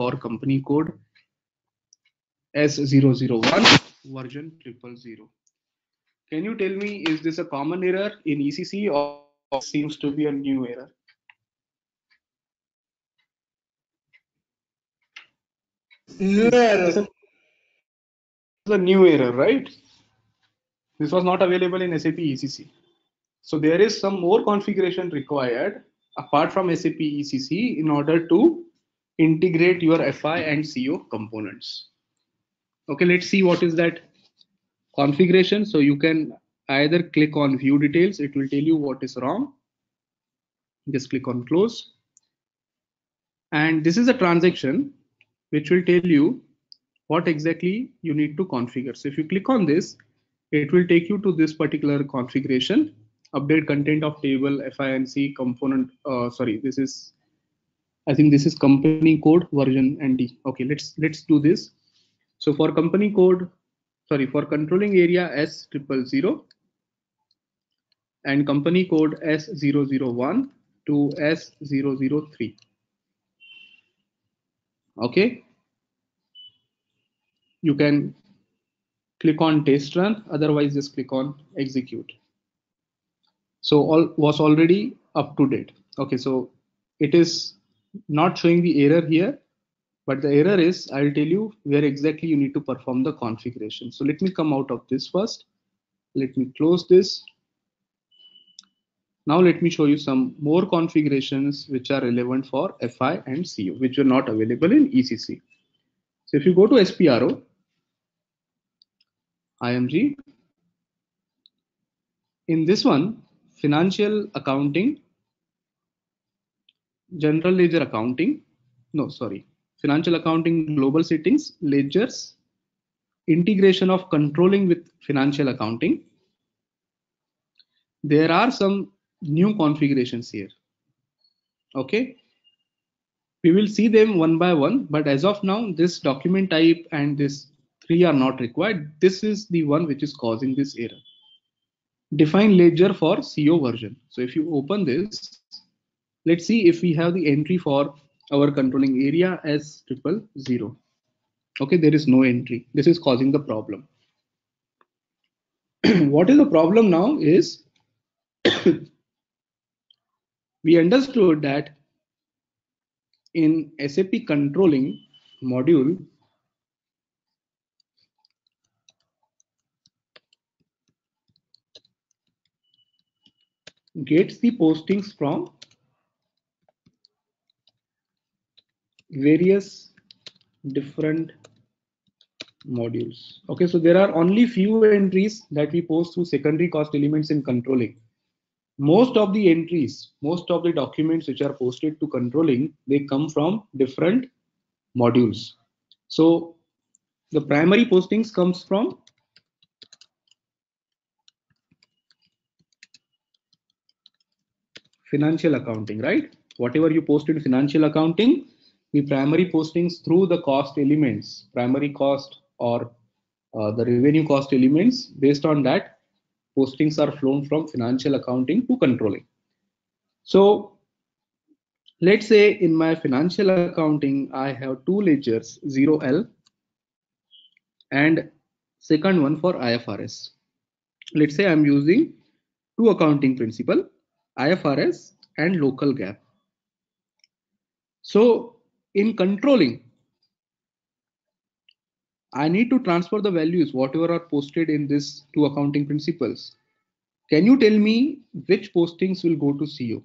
और company code S001 version 000. Can you tell me, is this a common error in ECC or seems to be a new error? New error. The new error, right? This was not available in SAP ECC. So there is some more configuration required apart from SAP ECC in order to integrate your FI and CO components. Okay, let's see what is that configuration. So you can either click on view details, it will tell you what is wrong. Just click on close. And this is a transaction which will tell you what exactly you need to configure. So if you click on this, it will take you to this particular configuration. Update content of table FI and C component. This is, I think this is company code version and D. Okay, let's do this. So for company code, for controlling area S000 and company code S001 to S003. Okay. You can click on test run, otherwise just click on execute. So all was already up to date. Okay, so it is not showing the error here, but the error is, I'll tell you where exactly you need to perform the configuration. So let me come out of this first. Let me close this. Now let me show you some more configurations which are relevant for FI and CO, which are not available in ECC. So if you go to SPRO, IMG, in this one, financial accounting, general ledger accounting, financial accounting global settings, ledgers, integration of controlling with financial accounting. There are some new configurations here. Okay, we will see them one by one, but as of now, this document type and this three are not required. This is the one which is causing this error. Define ledger for CO version. So if you open this, let's see if we have the entry for our controlling area as S000. Okay, there is no entry. This is causing the problem. What is the problem now is, we understood that in SAP controlling module, gets the postings from various different modules. Okay, so there are only few entries that we post through secondary cost elements in controlling. Most of the entries, most of the documents which are posted to controlling, they come from different modules. So the primary postings comes from financial accounting, right? Whatever you post in financial accounting, the primary postings through the cost elements, primary cost or the revenue cost elements, based on that, postings are flown from financial accounting to controlling. So let's say in my financial accounting, I have two ledgers, 0L and second one for IFRS. Let's say I'm using two accounting principles, IFRS and local GAAP. So in controlling, I need to transfer the values, whatever are posted in these two accounting principles. Can you tell me which postings will go to CO?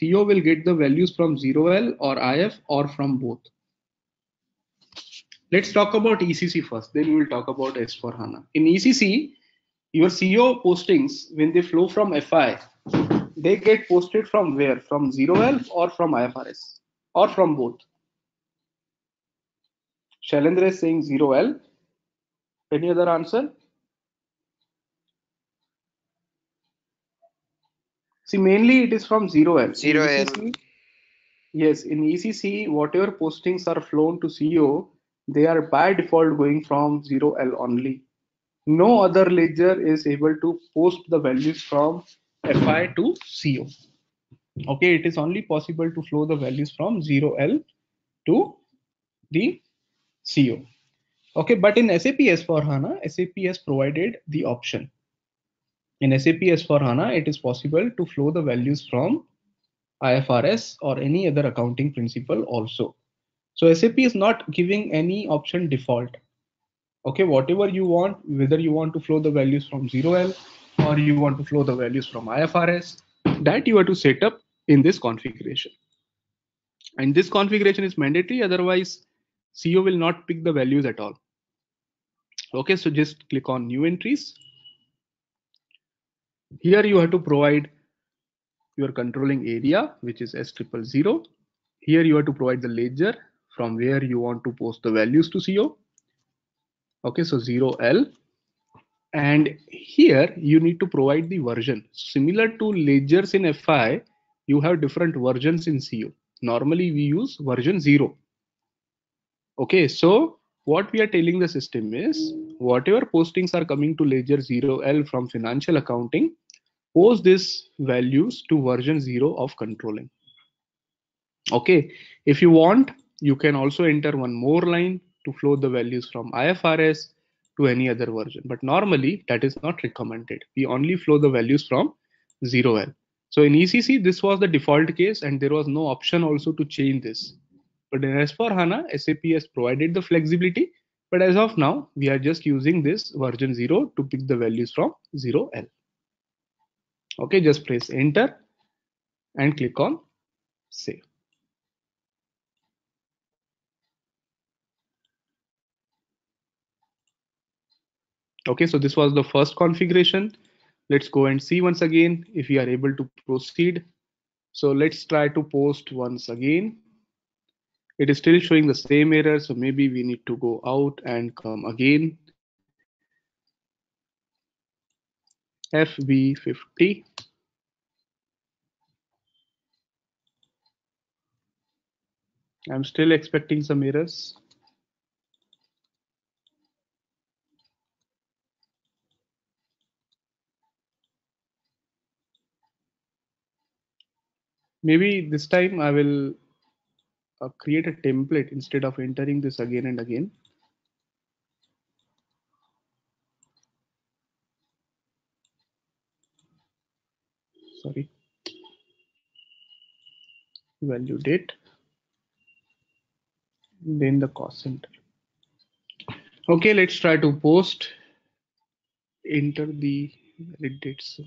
CO will get the values from 0L or IF or from both. Let's talk about ECC first, then we will talk about S/4HANA. In ECC, your CO postings, when they flow from FI, they get posted from where? From 0L or from IFRS or from both? Shailendra is saying 0L. Any other answer? See, mainly it is from 0L. 0L. Yes, in ECC, whatever postings are flown to CO, they are by default going from 0L only. No other ledger is able to post the values from FI to CO. Okay, it is only possible to flow the values from 0L to the CO. Okay, but in SAP S/4HANA, SAP has provided the option. In SAP S/4HANA, it is possible to flow the values from IFRS or any other accounting principle also. So SAP is not giving any option default. Okay, whatever you want, whether you want to flow the values from 0L or you want to flow the values from IFRS, that you have to set up in this configuration. And this configuration is mandatory, otherwise CO will not pick the values at all. Okay, so just click on new entries. Here you have to provide your controlling area, which is S000. Here you have to provide the ledger from where you want to post the values to CO. Okay, so 0L. And here you need to provide the version. Similar to ledgers in FI, you have different versions in CO. Normally we use version 0. Okay, so what we are telling the system is whatever postings are coming to ledger 0L from financial accounting, post these values to version 0 of controlling. Okay, if you want, you can also enter one more line to flow the values from IFRS to any other version, but normally that is not recommended. We only flow the values from 0L. So in ECC, this was the default case and there was no option also to change this. But in S/4HANA, SAP has provided the flexibility, but as of now, we are just using this version 0 to pick the values from 0L. Okay, just press enter and click on save. Okay, so this was the first configuration. Let's go and see once again if we are able to proceed. So let's try to post once again. It is still showing the same error, so maybe we need to go out and come again. FB50. I'm still expecting some errors. Maybe this time I will create a template instead of entering this again and again. Sorry. Value date. Then the cost center. Okay, let's try to post. Enter the valid dates.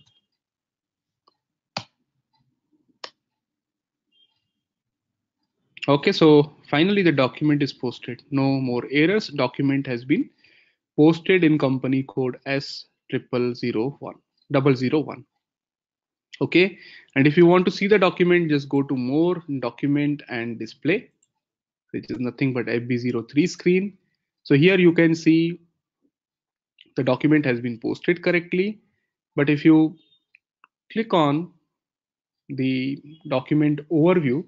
Okay, so finally the document is posted. No more errors. Document has been posted in company code S001. Okay, and if you want to see the document, just go to more document and display, which is nothing but FB03 screen. So here you can see the document has been posted correctly. But if you click on the document overview,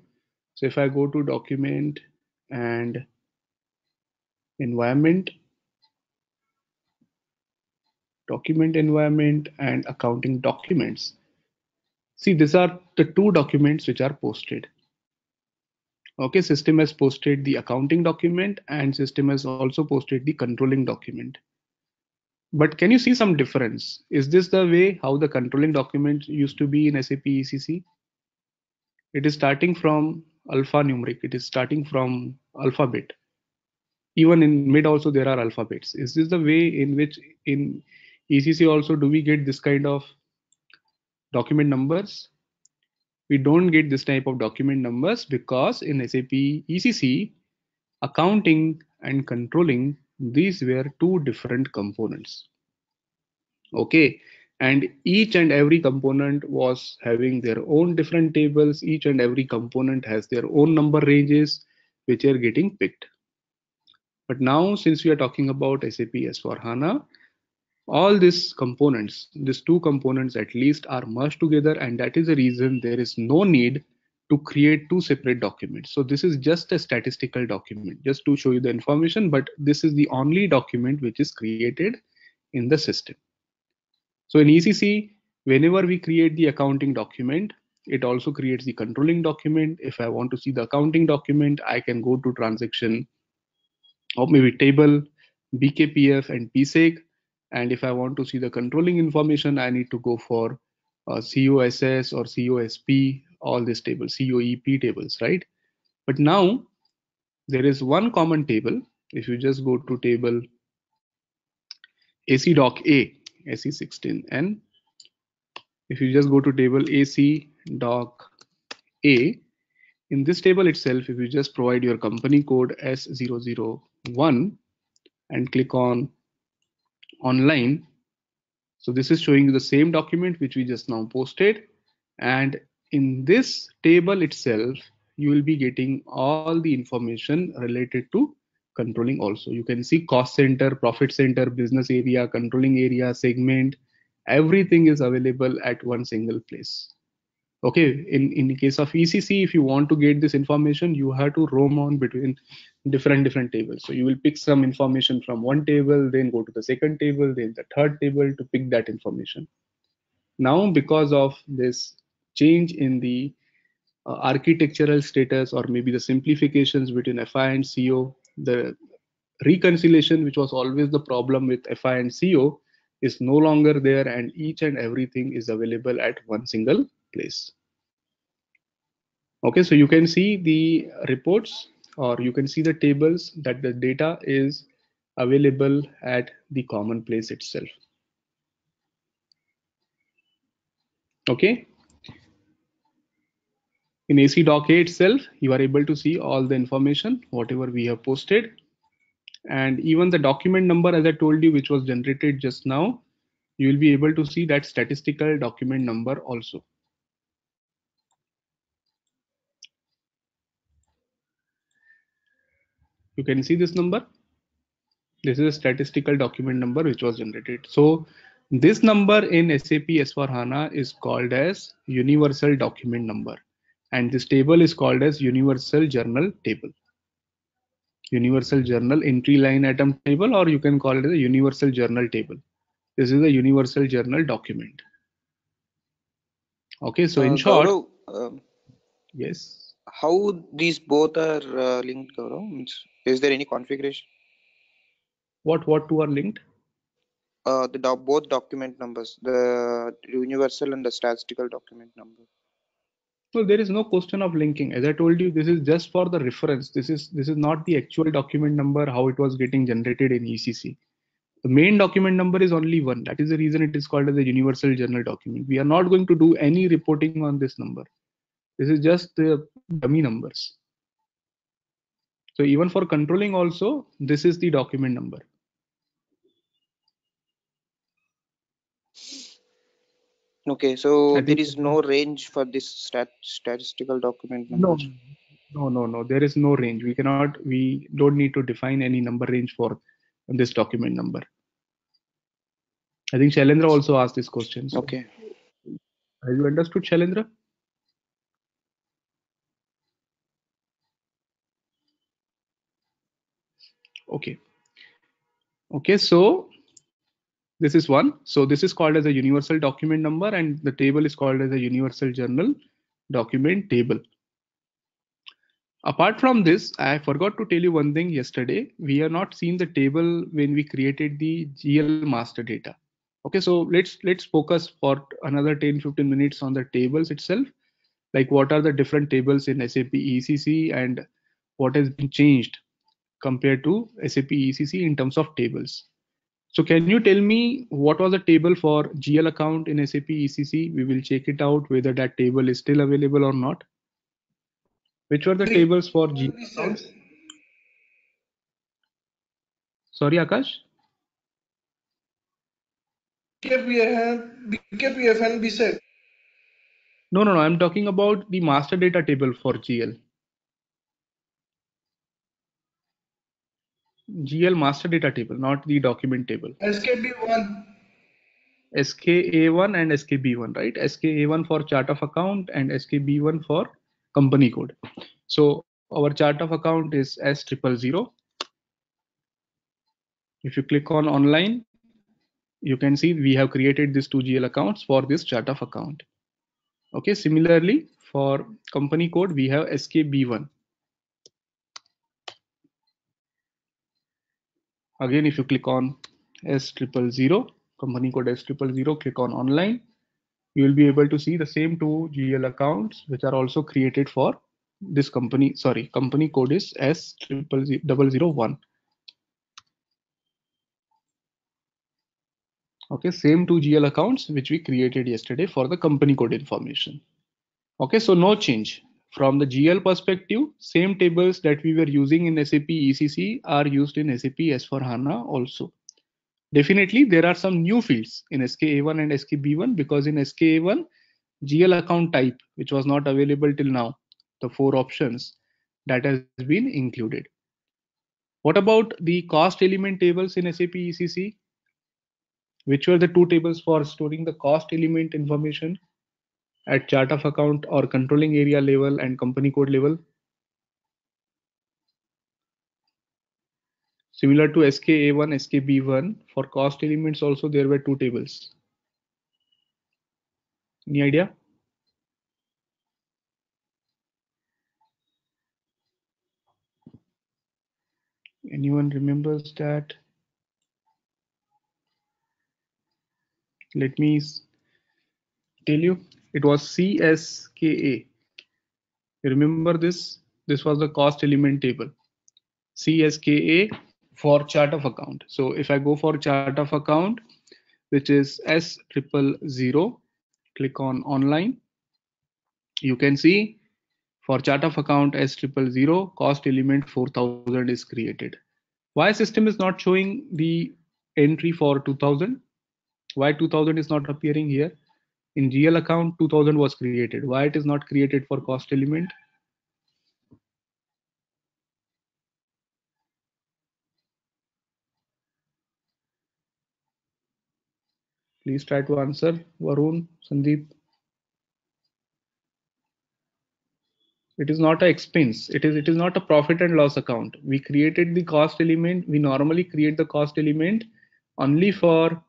so if I go to document and environment and accounting documents, see, these are the two documents which are posted. Okay, system has posted the accounting document and system has also posted the controlling document. But can you see some difference? Is this the way how the controlling document used to be in SAP ECC? It is starting from alphanumeric, it is starting from alphabet. Even in mid also there are alphabets. Is this the way in which in ECC also do we get this kind of document numbers? We don't get this type of document numbers because in SAP ECC, accounting and controlling, these were two different components. Okay, and each and every component was having their own different tables. Each and every component has their own number ranges which are getting picked. But now, since we are talking about SAP S/4HANA, all these components, these two components at least, are merged together, and that is the reason there is no need to create two separate documents. So this is just a statistical document, just to show you the information, but this is the only document which is created in the system. So in ECC, whenever we create the accounting document, it also creates the controlling document. If I want to see the accounting document, I can go to transaction or maybe table, BKPF and PSEK. And if I want to see the controlling information, I need to go for COSS or COSP, all these tables, COEP tables, right? But now there is one common table. If you just go to table ACDOCA, SE16N, if you just go to table ACDOCA, in this table itself, if you just provide your company code S001 and click on online, so this is showing you the same document which we just now posted. And in this table itself, you will be getting all the information related to controlling also. You can see cost center, profit center, business area, controlling area, segment, everything is available at one single place. Okay, in case of ECC, if you want to get this information, you have to roam on between different tables. So you will pick some information from one table, then go to the second table, then the third table to pick that information. Now, because of this change in the architectural status, or maybe the simplifications between FI and CO, the reconciliation, which was always the problem with FI and CO, is no longer there, and each and everything is available at one single place. Okay, so you can see the reports, or you can see the tables, that the data is available at the common place itself. Okay, in ACDOCA itself, you are able to see all the information whatever we have posted, and even the document number, as I told you, which was generated just now, you will be able to see that statistical document number also. You can see this number. This is a statistical document number which was generated. So this number in SAP S/4HANA is called as universal document number, and this table is called as universal journal table, universal journal entry line item table, or you can call it a universal journal table. This is a universal journal document. Okay, so in short, Gaurav, yes, how these both are linked, Gaurav? Is there any configuration? What two are linked? Both document numbers, the universal and the statistical document number. So there is no question of linking. As I told you, this is just for the reference. This is not the actual document number, how it was getting generated in ECC. The main document number is only one. That is the reason it is called as a universal journal document. We are not going to do any reporting on this number. This is just the dummy numbers. So even for controlling also, this is the document number. Okay, so there is no range for this statistical document number. No, there is no range. We don't need to define any number range for this document number. I think Shailendra also asked this question. So okay, have you understood, Shailendra? Okay, so this is one. So this is called as a universal document number, and the table is called as a universal journal document table. Apart from this, I forgot to tell you one thing yesterday. We have not seen the table when we created the GL master data. Okay, so let's focus for another 10-15 minutes on the tables itself. Like, what are the different tables in SAP ECC and what has been changed compared to SAP ECC in terms of tables. So can you tell me what was the table for GL account in SAP ECC? We will check it out whether that table is still available or not. Which were the tables for GL accounts? Sorry, Akash? BKPF and BSEK. No, I'm talking about the master data table for GL. GL master data table, not the document table. SKB1. SKA1 and SKB1, right? SKA1 for chart of account and SKB1 for company code. So our chart of account is S000. If you click on online, you can see we have created these two GL accounts for this chart of account. Okay, similarly for company code, we have SKB1. Again, if you click on S000, company code S000, click on online, you will be able to see the same two GL accounts which are also created for this company. Sorry, company code is S00001. Okay, same two GL accounts which we created yesterday for the company code information. Okay, so no change. From the GL perspective, same tables that we were using in SAP ECC are used in SAP S/4HANA also. Definitely, there are some new fields in SKA1 and SKB1 because in SKA1, GL account type, which was not available till now, the four options that has been included. What about the cost element tables in SAP ECC? Which were the two tables for storing the cost element information at chart of account or controlling area level and company code level? Similar to SKA1, SKB1, for cost elements also there were two tables. Any idea? Anyone remembers that? Let me tell you. It was CSKA. You remember this? This was the cost element table. CSKA for chart of account. So if I go for chart of account, which is S000, click on online. You can see for chart of account S000, cost element 4000 is created. Why system is not showing the entry for 2000? Why 2000 is not appearing here? In GL account, 2000 was created. Why it is not created for cost element? Please try to answer, Varun, Sandeep. It is not an expense. It is not a profit and loss account. We created the cost element. We normally create the cost element only for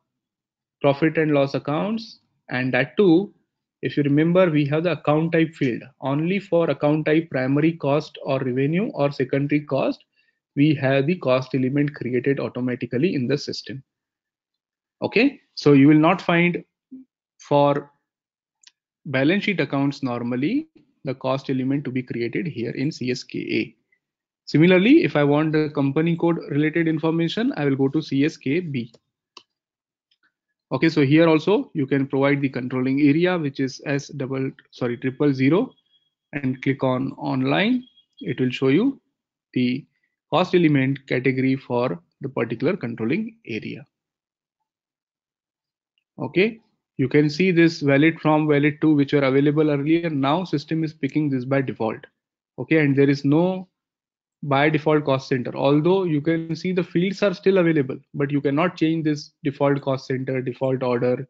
profit and loss accounts. And that too, if you remember, we have the account type field. Only for account type primary cost or revenue or secondary cost, we have the cost element created automatically in the system. Okay, so you will not find for balance sheet accounts normally the cost element to be created here in CSKA. Similarly, if I want the company code related information, I will go to CSKB. Okay, so here also you can provide the controlling area, which is S000, and click on online. It will show you the cost element category for the particular controlling area. Okay, you can see this valid from, valid to, which were available earlier. Now system is picking this by default. Okay, and there is no by default cost center, although you can see the fields are still available, but you cannot change this default cost center, default order,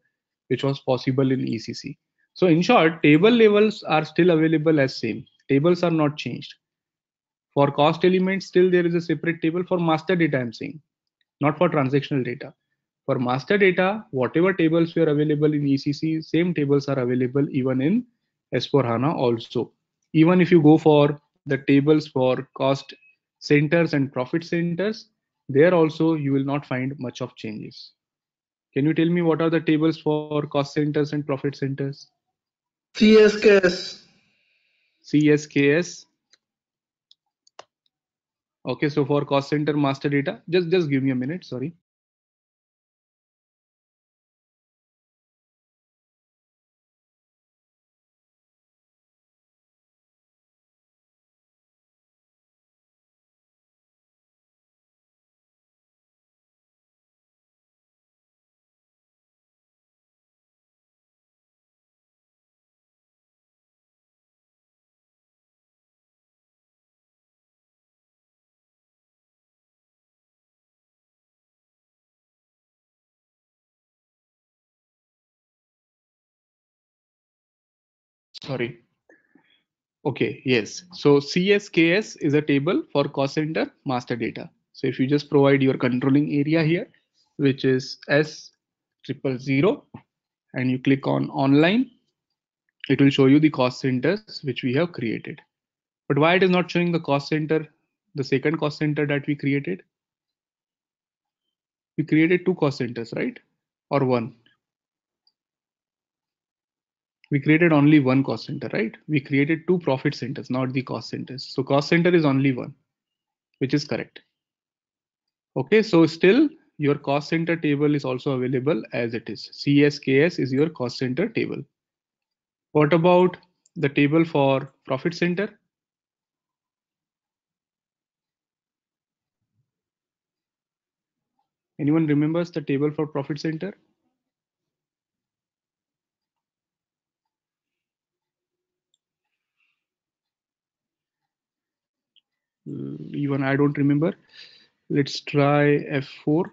which was possible in ECC. So in short, table levels are still available as same. Tables are not changed. For cost elements, still there is a separate table for master data, I'm saying, not for transactional data. For master data, whatever tables were available in ECC, same tables are available even in S/4HANA also. Even if you go for the tables for cost centers and profit centers, there also you will not find much of changes. Can you tell me what are the tables for cost centers and profit centers? CSKS. CSKS. Okay, so for cost center master data, just give me a minute, sorry. Sorry. Okay, yes. So CSKS is a table for cost center master data. So if you just provide your controlling area here, which is S000, and you click on online, it will show you the cost centers which we have created. But why it is not showing the cost center, the second cost center that we created? we created two cost centers, right? Or one? We created only one cost center, right? We created two profit centers, not the cost centers. So cost center is only one, which is correct. Okay, so still your cost center table is also available as it is. CSKS is your cost center table. What about the table for profit center? Anyone remembers the table for profit center? Even I don't remember. Let's try F4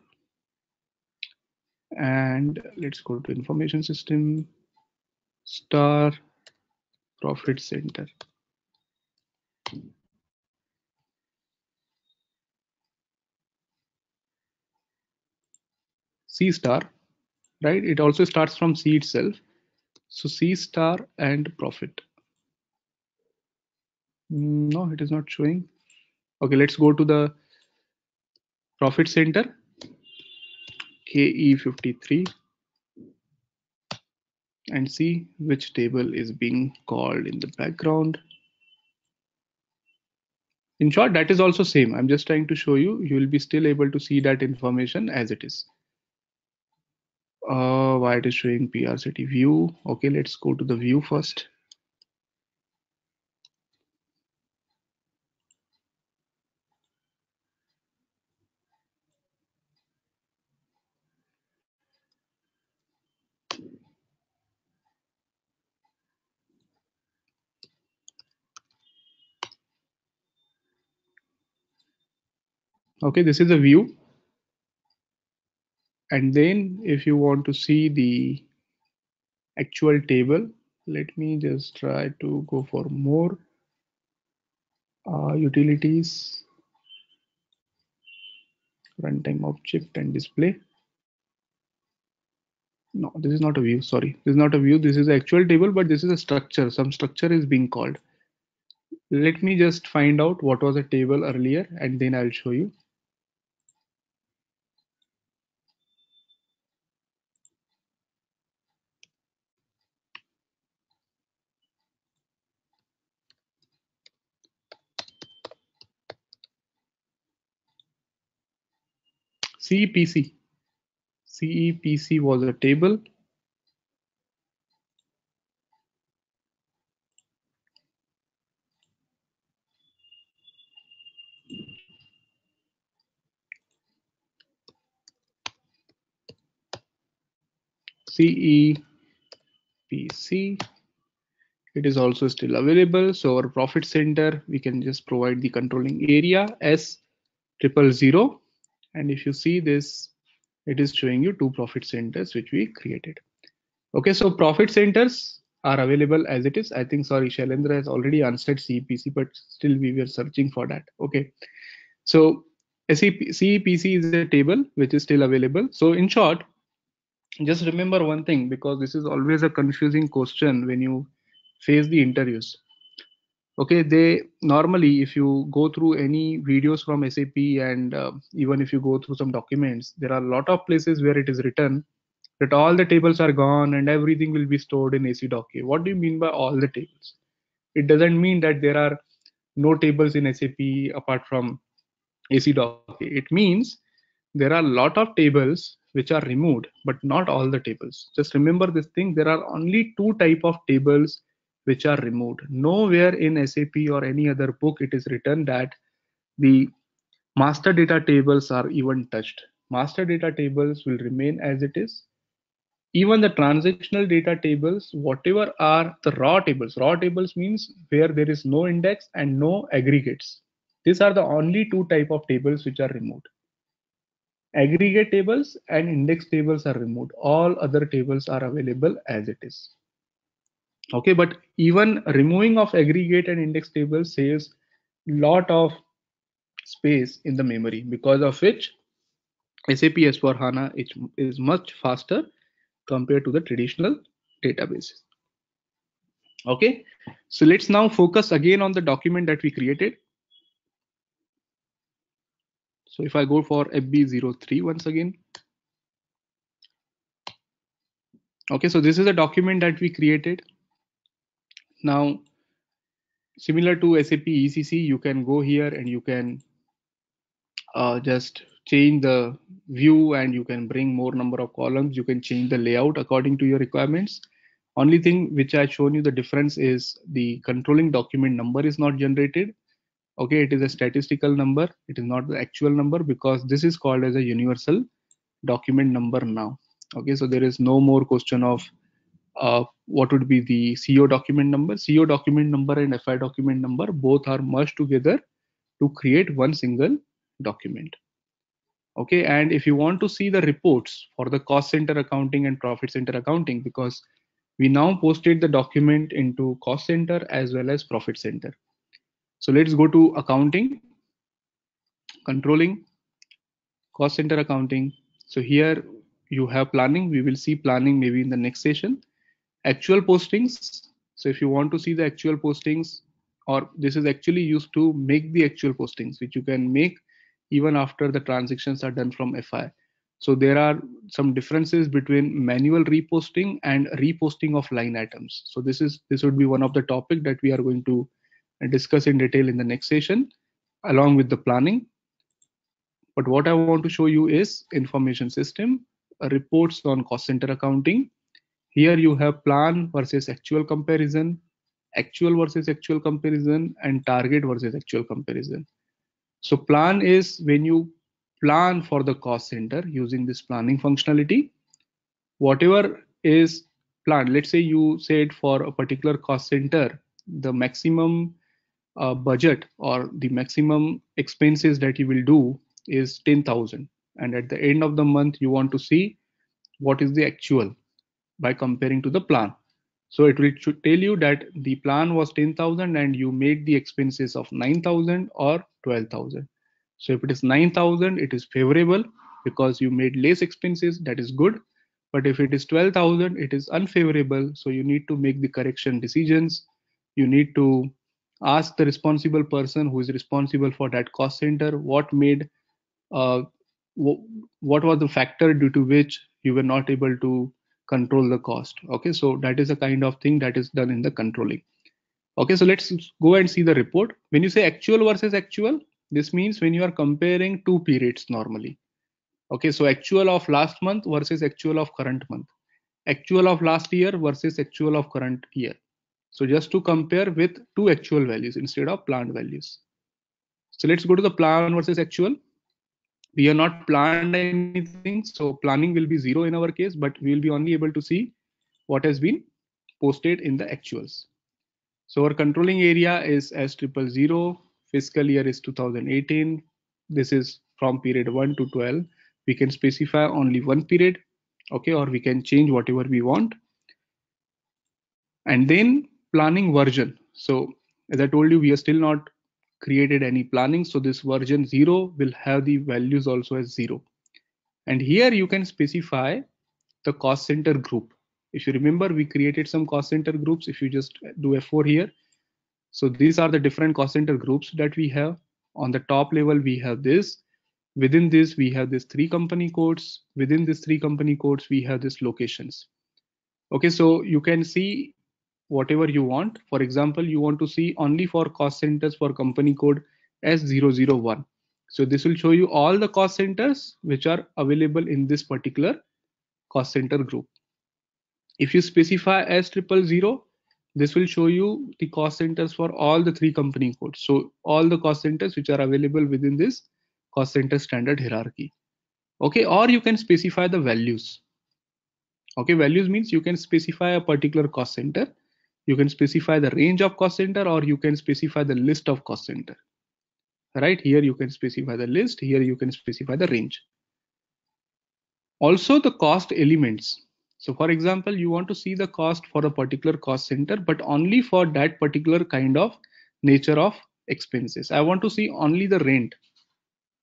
and let's go to information system star profit center. C star, right? It also starts from C itself. So C star and profit. No, it is not showing. Okay, let's go to the profit center, KE53, and see which table is being called in the background. In short, that is also same. I'm just trying to show you, you will be still able to see that information as it is. Why it is showing PRCT view? Okay, let's go to the view first. Okay, this is a view. And then if you want to see the actual table, let me just try to go for more utilities, runtime object and display. No, this is not a view. Sorry, this is not a view. This is the actual table, but this is a structure. Some structure is being called. Let me just find out what was a table earlier and then I'll show you. CEPC. CEPC was a table. CEPC. It is also still available. So our profit center, we can just provide the controlling area S000. And if you see this, it is showing you two profit centers which we created. Okay, so profit centers are available as it is. I think, sorry, Shailendra has already answered CEPC, but still we were searching for that. Okay, so CEPC is a table which is still available. So in short, just remember one thing, because this is always a confusing question when you face the interviews. Okay, they normally, if you go through any videos from SAP and even if you go through some documents, there are a lot of places where it is written that all the tables are gone and everything will be stored in ACDOCA. What do you mean by all the tables? It doesn't mean that there are no tables in SAP apart from ACDOCA. It means there are a lot of tables which are removed, but not all the tables. Just remember this thing, there are only two types of tables which are removed. Nowhere in SAP or any other book it is written that the master data tables are even touched. Master data tables will remain as it is. Even the transactional data tables, whatever are the raw tables means where there is no index and no aggregates. These are the only two types of tables which are removed. Aggregate tables and index tables are removed. All other tables are available as it is. Okay, but even removing of aggregate and index tables saves a lot of space in the memory, because of which SAP S/4HANA is much faster compared to the traditional databases. Okay, so let's now focus again on the document that we created. So if I go for FB03 once again, Okay, so this is a document that we created. Now, similar to SAP ECC, you can go here and you can just change the view and you can bring more number of columns. You can change the layout according to your requirements. Only thing which I've shown you the difference is the controlling document number is not generated. Okay, it is a statistical number. It is not the actual number because this is called as a universal document number now. Okay, so there is no more question of what would be the CO document number. CO document number and FI document number both are merged together to create one single document. Okay, and if you want to see the reports for the cost center accounting and profit center accounting, because we now posted the document into cost center as well as profit center. So let's go to accounting, controlling, cost center accounting. So here you have planning. We will see planning maybe in the next session. Actual postings. So if you want to see the actual postings, or this is actually used to make the actual postings, which you can make even after the transactions are done from FI. So there are some differences between manual reposting and reposting of line items. So this would be one of the topic that we are going to discuss in detail in the next session, along with the planning. But what I want to show you is information system, reports on cost center accounting. Here you have plan versus actual comparison, actual versus actual comparison, and target versus actual comparison. So plan is when you plan for the cost center using this planning functionality. Whatever is planned, let's say you said for a particular cost center, the maximum budget or the maximum expenses that you will do is 10,000, and at the end of the month you want to see what is the actual by comparing to the plan. So it will tell you that the plan was 10,000 and you made the expenses of 9,000 or 12,000. So if it is 9,000, it is favorable because you made less expenses, that is good. But if it is 12,000, it is unfavorable. So you need to make the correction decisions. You need to ask the responsible person who is responsible for that cost center what made, what was the factor due to which you were not able to control the cost. Okay, so that is a kind of thing that is done in the controlling. Okay, so let's go and see the report. When you say actual versus actual, this means when you are comparing two periods normally. Okay, so actual of last month versus actual of current month, actual of last year versus actual of current year. So just to compare with two actual values instead of planned values. So let's go to the plan versus actual. We are not planned anything, so planning will be zero in our case, but we will be only able to see what has been posted in the actuals. So our controlling area is S000. Fiscal year is 2018. This is from period 1 to 12. We can specify only one period, okay, or we can change whatever we want. And then planning version. So as I told you, we are still not created any planning. So this version 0 will have the values also as 0. And here you can specify the cost center group. If you remember, we created some cost center groups. If you just do F4 here. So these are the different cost center groups that we have. On the top level, we have this. Within this, we have these three company codes. Within these three company codes, we have these locations. Okay, so you can see whatever you want. For example, you want to see only for cost centers for company code S001. So this will show you all the cost centers which are available in this particular cost center group. If you specify S000, this will show you the cost centers for all the three company codes. So all the cost centers which are available within this cost center standard hierarchy. Okay, or you can specify the values. Okay, values means you can specify a particular cost center. You can specify the range of cost center, or you can specify the list of cost center. Right, here you can specify the list. Here you can specify the range. Also the cost elements. So for example, you want to see the cost for a particular cost center, but only for that particular kind of nature of expenses. I want to see only the rent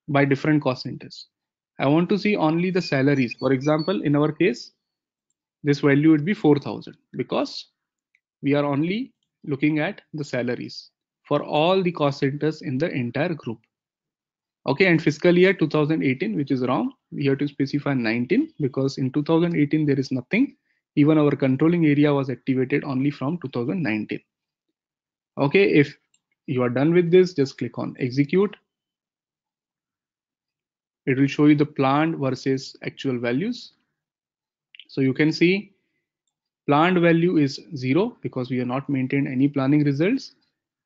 by different cost centers. I want to see only the salaries. For example, in our case, this value would be 4,000 because we are only looking at the salaries for all the cost centers in the entire group. Okay, and fiscal year 2018, which is wrong. We have to specify 19 because in 2018 there is nothing. Even our controlling area was activated only from 2019. Okay, if you are done with this, just click on execute. It will show you the planned versus actual values. So you can see planned value is 0 because we have not maintained any planning results.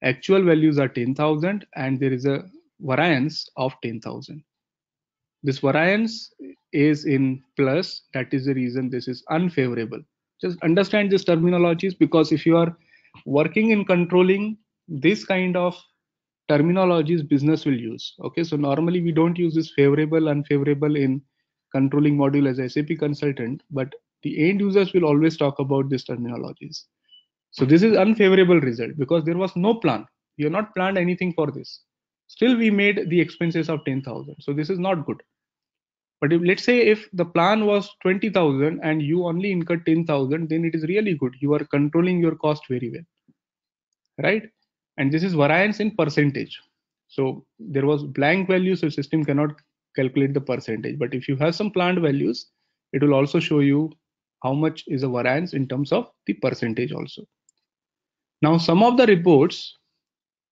Actual values are 10,000 and there is a variance of 10,000. This variance is in plus, that is the reason this is unfavorable. Just understand this terminologies, because if you are working in controlling, this kind of terminologies business will use. Okay, so normally we don't use this favorable, unfavorable in controlling module as a SAP consultant, but the end users will always talk about these terminologies. So this is unfavorable result because there was no plan. You have not planned anything for this. Still we made the expenses of 10,000. So this is not good. But if, let's say if the plan was 20,000 and you only incurred 10,000, then it is really good. You are controlling your cost very well, right? And this is variance in percentage. So there was blank value, so system cannot calculate the percentage. But if you have some planned values, it will also show you how much is a variance in terms of the percentage also. Now, some of the reports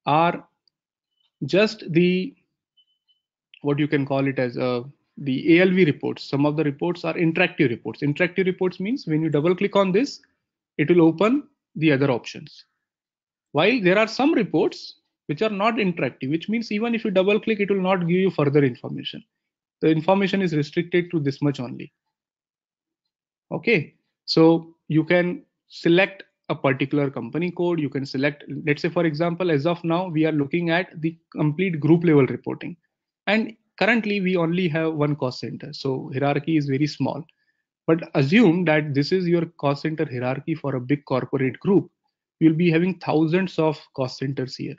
are just the, what you can call it as the ALV reports. Some of the reports are interactive reports. Interactive reports means when you double click on this, it will open the other options. While there are some reports which are not interactive, which means even if you double click, it will not give you further information. The information is restricted to this much only. Okay, so you can select a particular company code. You can select, let's say for example, as of now, we are looking at the complete group level reporting. And currently we only have one cost center. So hierarchy is very small, but assume that this is your cost center hierarchy for a big corporate group. You'll be having thousands of cost centers here.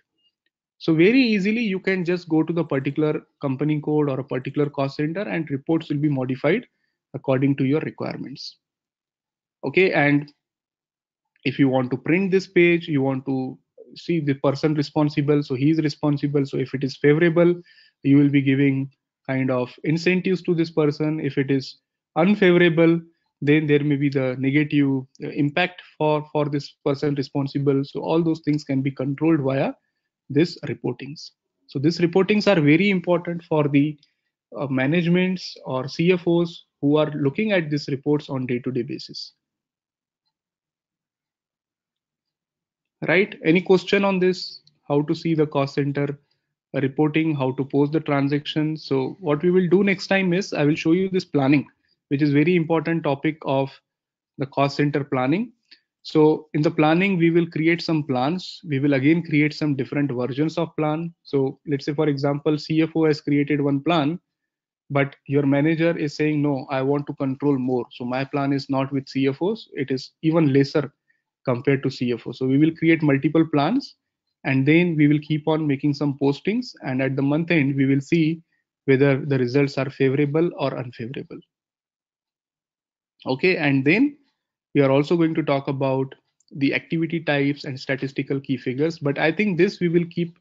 So very easily, you can just go to the particular company code or a particular cost center and reports will be modified according to your requirements. Okay, and if you want to print this page, you want to see the person responsible, so he is responsible. So if it is favorable, you will be giving kind of incentives to this person. If it is unfavorable, then there may be the negative impact for this person responsible. So all those things can be controlled via this reportings. So these reportings are very important for the managements or CFOs who are looking at these reports on day-to-day basis. Right? Any question on this? How to see the cost center reporting, how to post the transaction? So what we will do next time is I will show you this planning, which is very important topic of the cost center planning. So in the planning, we will create some plans. We will again create some different versions of plan. So let's say, for example, CFO has created one plan, but your manager is saying, no, I want to control more. So my plan is not with CFOs. It is even lesser compared to CFO. So we will create multiple plans and then we will keep on making some postings. And at the month end, we will see whether the results are favorable or unfavorable. Okay, and then we are also going to talk about the activity types and statistical key figures. But I think this we will keep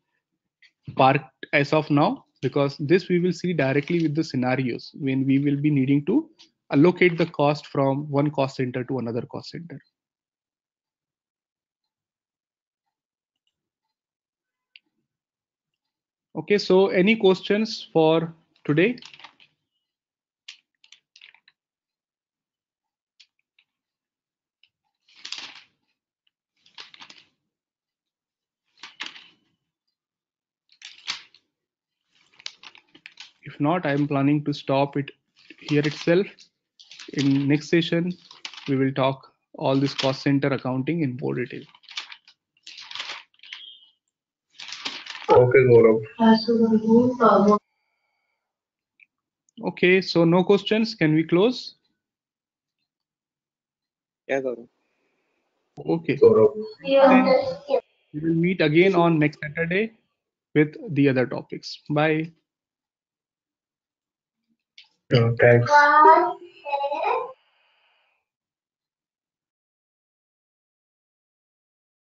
parked as of now, because this we will see directly with the scenarios when we will be needing to allocate the cost from one cost center to another cost center. Okay, so any questions for today? If not, I am planning to stop it here itself. In next session, we will talk all this cost center accounting in more detail. Okay, Gaurav. Okay, so no questions. Can we close? Yeah, Gaurav. Okay. Gaurav. Then we will meet again on next Saturday with the other topics. Bye. Thanks.